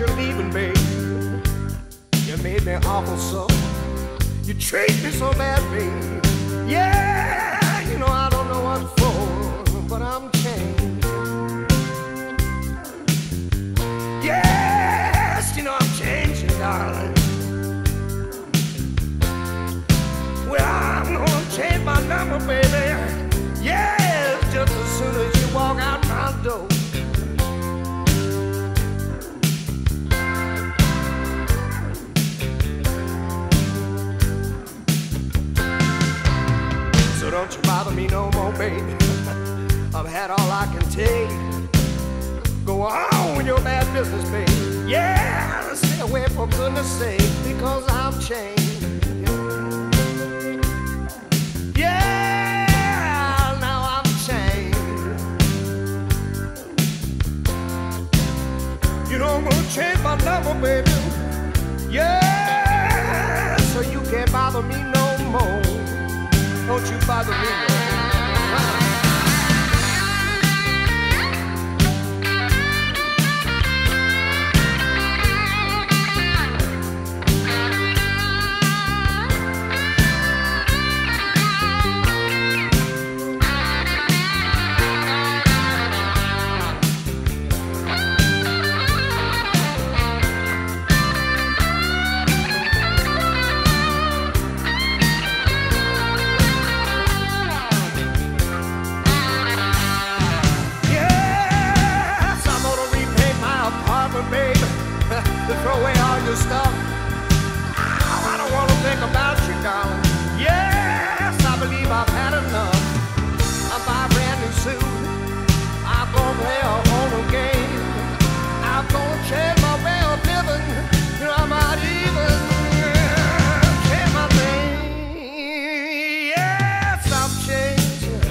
you're leaving me. You made me awful so. You treat me so badly. Yeah, you know I don't know what for, but I'm changed. Yes, you know I'm changing, darling. Well, I'm gonna change my number, baby. Yes, just as soon as you walk out my door. Don't you bother me no more, baby. I've had all I can take. Go on with your bad business, baby. Yeah, stay away for goodness sake, because I've changed. Yeah, now I've changed. You know I'm gonna change my number, baby. Yeah, so you can't bother me no more. Don't you bother me. Throw away all your stuff. Oh, I don't want to think about you, darling. Yes, I believe I've had enough. I'll buy a brand new suit. I'm gonna play a whole new game. I'm gonna change my way of living. You know, I might even change my thing. Yes, I'm changing.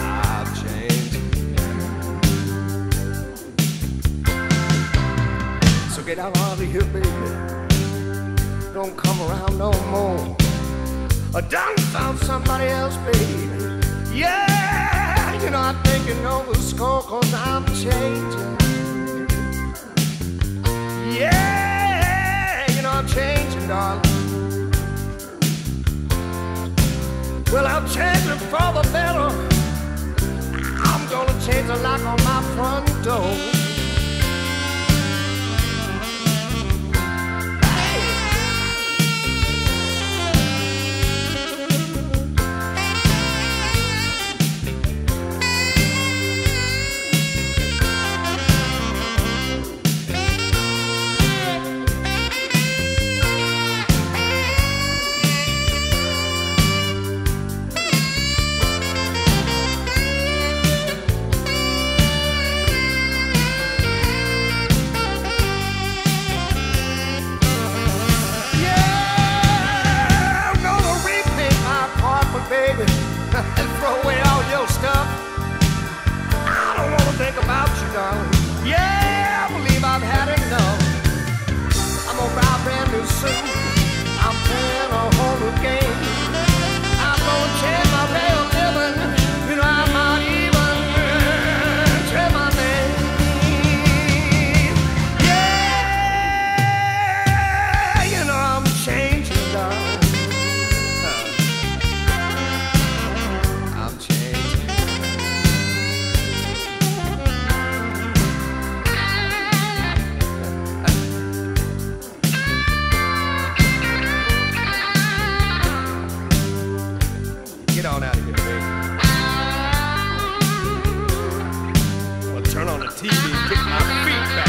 I've changed. Get out of here, baby. Don't come around no more. I done found somebody else, baby. Yeah, you're not thinking over the score, cause I'm changing. Yeah, you know I'm changing, darling. Well, I'm changing for the better. I'm gonna change the lock on my front door. And throw away all your stuff. I don't want to think about you, darling. Yeah, I believe I've had enough. I'm gonna buy a brand new suit. I'm playing a whole new game. I'm gonna change my way of living. You know, I might even change my name. Yeah, you know I'm changing, darling. Get on out of here, baby. Well, turn on the TV and get my feet back.